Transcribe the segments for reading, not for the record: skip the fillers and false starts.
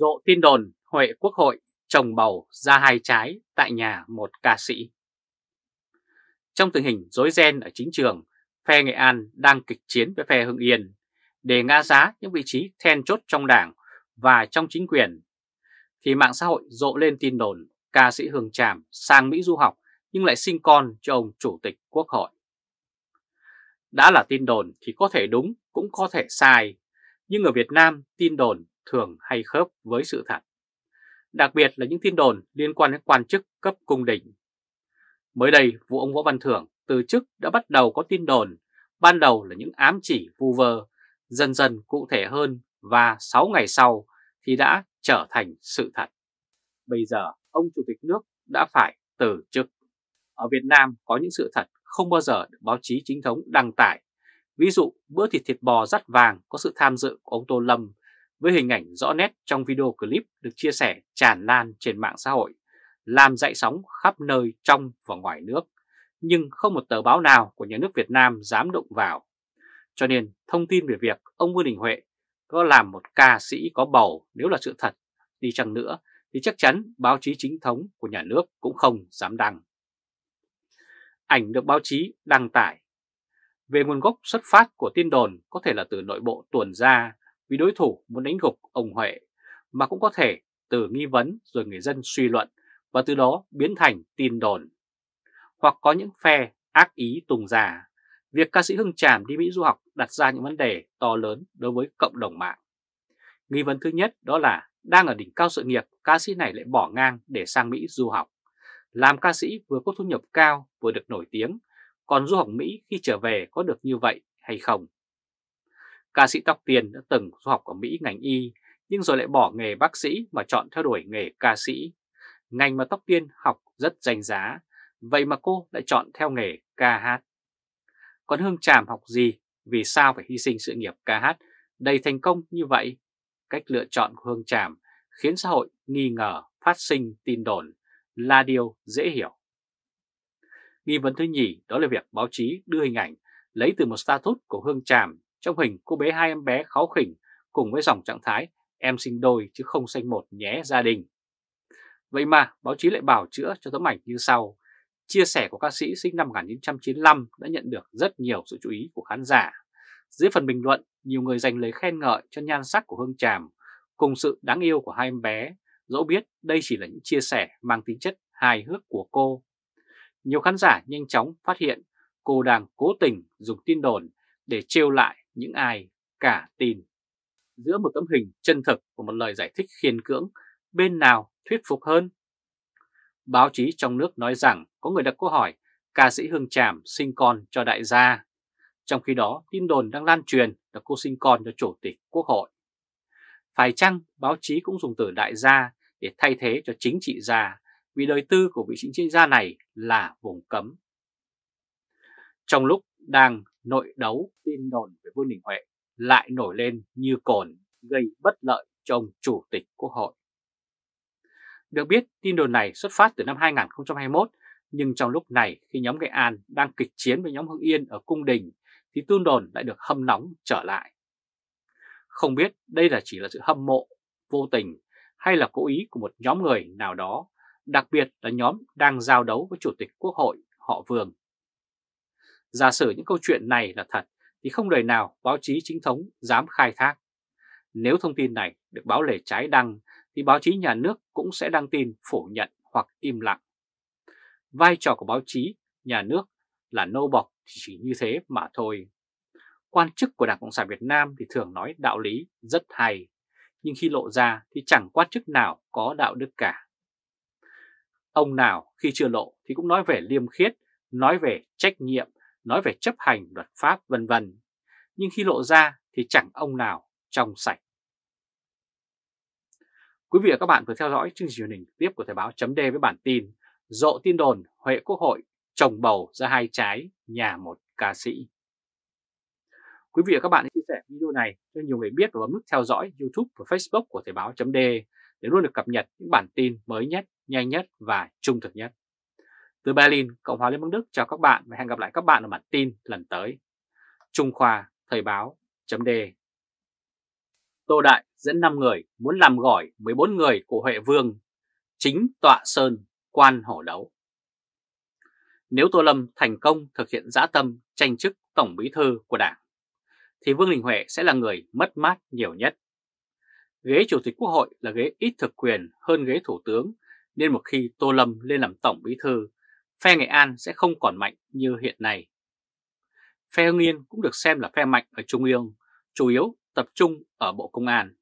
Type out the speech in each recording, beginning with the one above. rộ tin đồn Huệ Quốc hội chồng bầu ra hai trái tại nhà một ca sĩ. Trong tình hình rối ren ở chính trường, phe Nghệ An đang kịch chiến với phe Hưng Yên để ngã giá những vị trí then chốt trong đảng và trong chính quyền, thì mạng xã hội rộ lên tin đồn ca sĩ Hương Tràm sang Mỹ du học nhưng lại sinh con cho ông Chủ tịch Quốc hội. Đã là tin đồn thì có thể đúng cũng có thể sai, nhưng ở Việt Nam tin đồn thường hay khớp với sự thật, đặc biệt là những tin đồn liên quan đến quan chức cấp cung đình. Mới đây, vụ ông Võ Văn Thưởng từ chức đã bắt đầu có tin đồn, ban đầu là những ám chỉ vu vơ, dần dần cụ thể hơn và 6 ngày sau thì đã trở thành sự thật. Bây giờ, ông Chủ tịch nước đã phải từ chức. Ở Việt Nam có những sự thật không bao giờ được báo chí chính thống đăng tải. Ví dụ, bữa thịt bò dắt vàng có sự tham dự của ông Tô Lâm với hình ảnh rõ nét trong video clip được chia sẻ tràn lan trên mạng xã hội, làm dậy sóng khắp nơi trong và ngoài nước, nhưng không một tờ báo nào của nhà nước Việt Nam dám động vào. Cho nên thông tin về việc ông Vương Đình Huệ có làm một ca sĩ có bầu nếu là sự thật đi chăng nữa thì chắc chắn báo chí chính thống của nhà nước cũng không dám đăng. Ảnh được báo chí đăng tải. Về nguồn gốc xuất phát của tin đồn có thể là từ nội bộ tuồn ra vì đối thủ muốn đánh gục ông Huệ, mà cũng có thể từ nghi vấn rồi người dân suy luận và từ đó biến thành tin đồn. Hoặc có những phe ác ý tung ra, việc ca sĩ Hương Tràm đi Mỹ du học đặt ra những vấn đề to lớn đối với cộng đồng mạng. Nghi vấn thứ nhất đó là đang ở đỉnh cao sự nghiệp, ca sĩ này lại bỏ ngang để sang Mỹ du học. Làm ca sĩ vừa có thu nhập cao vừa được nổi tiếng, còn du học Mỹ khi trở về có được như vậy hay không? Ca sĩ Tóc Tiên đã từng du học ở Mỹ ngành y, nhưng rồi lại bỏ nghề bác sĩ mà chọn theo đuổi nghề ca sĩ. Ngành mà Tóc Tiên học rất danh giá, vậy mà cô lại chọn theo nghề ca hát. Còn Hương Tràm học gì? Vì sao phải hy sinh sự nghiệp ca hát đầy thành công như vậy? Cách lựa chọn của Hương Tràm khiến xã hội nghi ngờ, phát sinh tin đồn là điều dễ hiểu. Nghi vấn thứ nhì đó là việc báo chí đưa hình ảnh lấy từ một status của Hương Tràm. Trong hình cô bé hai em bé kháu khỉnh cùng với dòng trạng thái em sinh đôi chứ không sinh một nhé gia đình. Vậy mà báo chí lại bào chữa cho tấm ảnh như sau. Chia sẻ của ca sĩ sinh năm 1995 đã nhận được rất nhiều sự chú ý của khán giả. Dưới phần bình luận, nhiều người dành lời khen ngợi cho nhan sắc của Hương Tràm cùng sự đáng yêu của hai em bé, dẫu biết đây chỉ là những chia sẻ mang tính chất hài hước của cô. Nhiều khán giả nhanh chóng phát hiện cô đang cố tình dùng tin đồn để trêu lại những ai cả tin. Giữa một tấm hình chân thực và một lời giải thích khiên cưỡng, bên nào thuyết phục hơn? Báo chí trong nước nói rằng có người đặt câu hỏi ca sĩ Hương Tràm sinh con cho đại gia. Trong khi đó, tin đồn đang lan truyền là cô sinh con cho Chủ tịch Quốc hội. Phải chăng báo chí cũng dùng từ đại gia để thay thế cho chính trị gia, vì đời tư của vị chính trị gia này là vùng cấm. Trong lúc đang nội đấu, tin đồn về Vương Đình Huệ lại nổi lên như cồn, gây bất lợi cho ông Chủ tịch Quốc hội. Được biết, tin đồn này xuất phát từ năm 2021, nhưng trong lúc này khi nhóm Nghệ An đang kịch chiến với nhóm Hưng Yên ở cung đình thì tin đồn lại được hâm nóng trở lại. Không biết đây là chỉ là sự hâm mộ vô tình hay là cố ý của một nhóm người nào đó, đặc biệt là nhóm đang giao đấu với Chủ tịch Quốc hội họ Vương. Giả sử những câu chuyện này là thật thì không đời nào báo chí chính thống dám khai thác. Nếu thông tin này được báo lề trái đăng thì báo chí nhà nước cũng sẽ đăng tin phủ nhận hoặc im lặng. Vai trò của báo chí nhà nước là nô bộc chỉ như thế mà thôi. Quan chức của Đảng Cộng sản Việt Nam thì thường nói đạo lý rất hay, nhưng khi lộ ra thì chẳng quan chức nào có đạo đức cả. Ông nào khi chưa lộ thì cũng nói về liêm khiết, nói về trách nhiệm, nói về chấp hành luật pháp vân vân, nhưng khi lộ ra thì chẳng ông nào trong sạch. Quý vị và các bạn vừa theo dõi chương trình truyền hình tiếp của Thời báo.de với bản tin rộ tin đồn Huệ Quốc hội chồng bầu ra hai trái nhà một ca sĩ. Quý vị và các bạn hãy chia sẻ video này cho nhiều người biết và bấm nút theo dõi YouTube và Facebook của Thời báo.de để luôn được cập nhật những bản tin mới nhất, nhanh nhất và trung thực nhất. Từ Berlin, Cộng hòa Liên bang Đức chào các bạn và hẹn gặp lại các bạn ở bản tin lần tới. Trung Khoa, Thời báo.de. Tô Đại dẫn 5 người muốn làm gỏi 14 người của Huệ Vương, chính tọa sơn, quan hổ đấu. Nếu Tô Lâm thành công thực hiện dã tâm tranh chức Tổng Bí thư của Đảng, thì Vương Đình Huệ sẽ là người mất mát nhiều nhất. Ghế Chủ tịch Quốc hội là ghế ít thực quyền hơn ghế Thủ tướng, nên một khi Tô Lâm lên làm Tổng Bí thư, phe Nghệ An sẽ không còn mạnh như hiện nay. Phe Hưng Yên cũng được xem là phe mạnh ở Trung ương, chủ yếu tập trung ở Bộ Công an.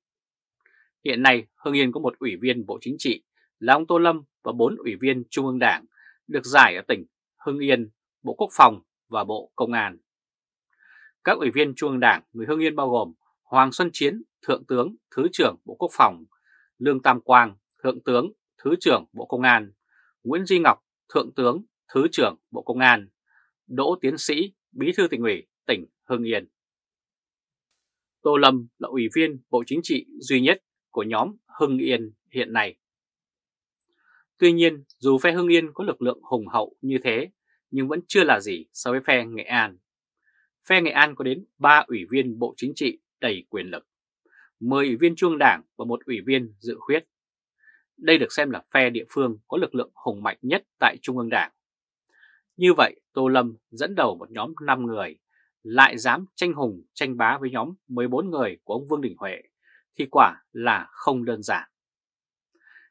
Hiện nay Hưng Yên có một Ủy viên Bộ Chính trị là ông Tô Lâm và 4 Ủy viên Trung ương Đảng được giải ở tỉnh Hưng Yên, Bộ Quốc phòng và Bộ Công an. Các Ủy viên Trung ương Đảng người Hưng Yên bao gồm Hoàng Xuân Chiến, Thượng tướng, Thứ trưởng Bộ Quốc phòng; Lương Tam Quang, Thượng tướng, Thứ trưởng Bộ Công an; Nguyễn Duy Ngọc, Thượng tướng, Thứ trưởng Bộ Công an; Đỗ Tiến sĩ, Bí thư Tỉnh ủy tỉnh Hưng Yên. Tô Lâm là Ủy viên Bộ Chính trị duy nhất của nhóm Hưng Yên hiện nay. Tuy nhiên, dù phe Hưng Yên có lực lượng hùng hậu như thế, nhưng vẫn chưa là gì so với phe Nghệ An. Phe Nghệ An có đến 3 Ủy viên Bộ Chính trị đầy quyền lực, 10 Ủy viên Trung ương Đảng và 1 Ủy viên dự khuyết. Đây được xem là phe địa phương có lực lượng hùng mạnh nhất tại Trung ương Đảng. Như vậy, Tô Lâm dẫn đầu một nhóm 5 người, lại dám tranh hùng, tranh bá với nhóm 14 người của ông Vương Đình Huệ, thì quả là không đơn giản.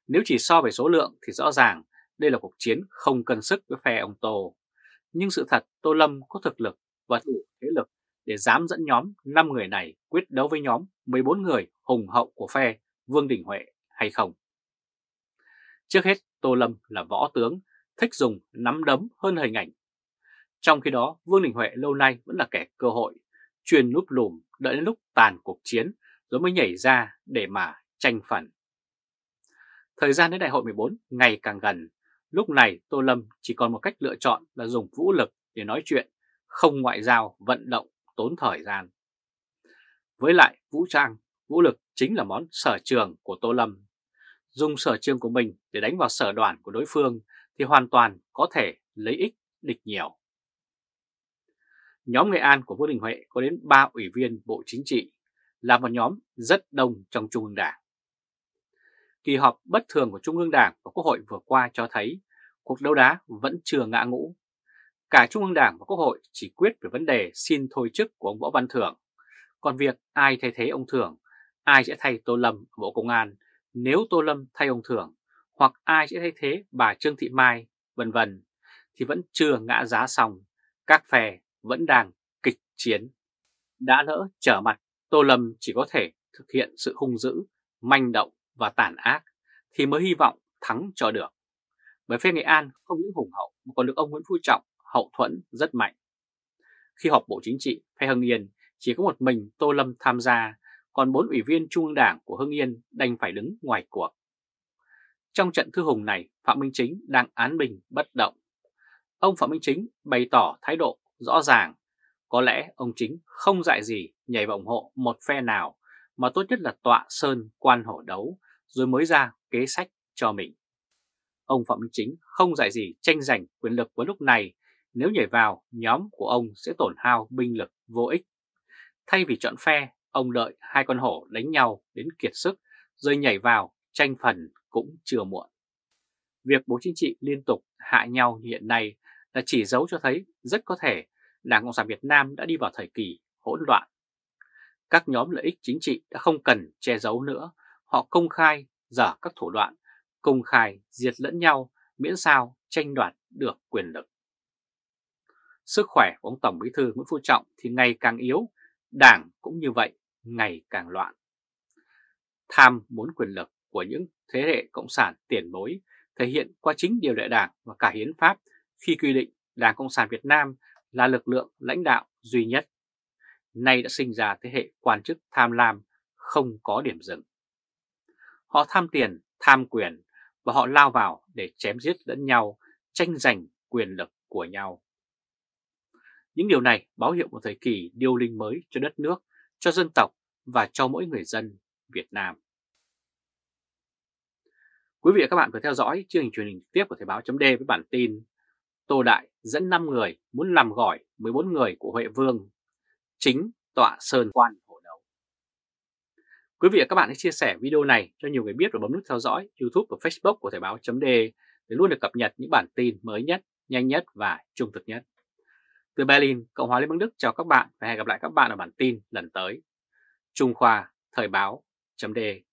Nếu chỉ so về số lượng thì rõ ràng đây là cuộc chiến không cân sức với phe ông Tô. Nhưng sự thật Tô Lâm có thực lực và đủ thế lực để dám dẫn nhóm 5 người này quyết đấu với nhóm 14 người hùng hậu của phe Vương Đình Huệ hay không? Trước hết, Tô Lâm là võ tướng, thích dùng nắm đấm hơn hình ảnh. Trong khi đó, Vương Đình Huệ lâu nay vẫn là kẻ cơ hội, chuyên núp lùm đợi đến lúc tàn cuộc chiến rồi mới nhảy ra để mà tranh phần. Thời gian đến đại hội 14 ngày càng gần, lúc này Tô Lâm chỉ còn một cách lựa chọn là dùng vũ lực để nói chuyện, không ngoại giao, vận động, tốn thời gian. Với lại vũ trang, vũ lực chính là món sở trường của Tô Lâm. Dùng sở trường của mình để đánh vào sở đoản của đối phương thì hoàn toàn có thể lấy ích địch nhiều. Nhóm Nghệ An của Vương Đình Huệ có đến 3 Ủy viên Bộ Chính trị, là một nhóm rất đông trong Trung ương Đảng. Kỳ họp bất thường của Trung ương Đảng và Quốc hội vừa qua cho thấy cuộc đấu đá vẫn chưa ngã ngũ. Cả Trung ương Đảng và Quốc hội chỉ quyết về vấn đề xin thôi chức của ông Võ Văn Thưởng. Còn việc ai thay thế ông Thưởng, ai sẽ thay Tô Lâm ở Bộ Công an nếu Tô Lâm thay ông Thưởng, hoặc ai sẽ thay thế bà Trương Thị Mai, vân vân, thì vẫn chưa ngã giá xong. Các phe vẫn đang kịch chiến. Đã lỡ trở mặt, Tô Lâm chỉ có thể thực hiện sự hung dữ, manh động và tàn ác thì mới hy vọng thắng cho được. Bởi phe Nghệ An không những hùng hậu mà còn được ông Nguyễn Phú Trọng hậu thuẫn rất mạnh. Khi họp Bộ Chính trị, phe Hưng Yên chỉ có một mình Tô Lâm tham gia, còn 4 Ủy viên Trung ương Đảng của Hưng Yên đành phải đứng ngoài cuộc. Trong trận thư hùng này, Phạm Minh Chính đang án bình bất động. Ông Phạm Minh Chính bày tỏ thái độ rõ ràng. Có lẽ ông Chính không dại gì nhảy vào ủng hộ một phe nào, mà tốt nhất là tọa sơn quan hổ đấu rồi mới ra kế sách cho mình. Ông Phạm Minh Chính không dại gì tranh giành quyền lực vào lúc này, nếu nhảy vào nhóm của ông sẽ tổn hao binh lực vô ích. Thay vì chọn phe, ông đợi hai con hổ đánh nhau đến kiệt sức rồi nhảy vào tranh phần cũng chưa muộn. Việc Bộ Chính trị liên tục hạ nhau hiện nay là chỉ dấu cho thấy rất có thể Đảng Cộng sản Việt Nam đã đi vào thời kỳ hỗn loạn. Các nhóm lợi ích chính trị đã không cần che giấu nữa, họ công khai dở các thủ đoạn, công khai diệt lẫn nhau miễn sao tranh đoạt được quyền lực. Sức khỏe của ông Tổng Bí thư Nguyễn Phú Trọng thì ngày càng yếu, Đảng cũng như vậy ngày càng loạn. Tham muốn quyền lực của những thế hệ cộng sản tiền bối thể hiện qua chính điều lệ Đảng và cả hiến pháp khi quy định Đảng Cộng sản Việt Nam là lực lượng lãnh đạo duy nhất. Nay đã sinh ra thế hệ quan chức tham lam không có điểm dừng. Họ tham tiền, tham quyền và họ lao vào để chém giết lẫn nhau, tranh giành quyền lực của nhau. Những điều này báo hiệu một thời kỳ điêu linh mới cho đất nước, cho dân tộc và cho mỗi người dân Việt Nam. Quý vị và các bạn vừa theo dõi chương trình truyền hình trực tiếp của Thời báo.de với bản tin Tô Đại dẫn 5 người muốn làm gỏi 14 người của Huệ Vương, chính tọa sơn quan hổ đấu. Quý vị và các bạn hãy chia sẻ video này cho nhiều người biết và bấm nút theo dõi YouTube và Facebook của Thời báo.de để luôn được cập nhật những bản tin mới nhất, nhanh nhất và trung thực nhất. Từ Berlin, Cộng hòa Liên bang Đức chào các bạn và hẹn gặp lại các bạn ở bản tin lần tới. Trung Khoa, Thời báo.de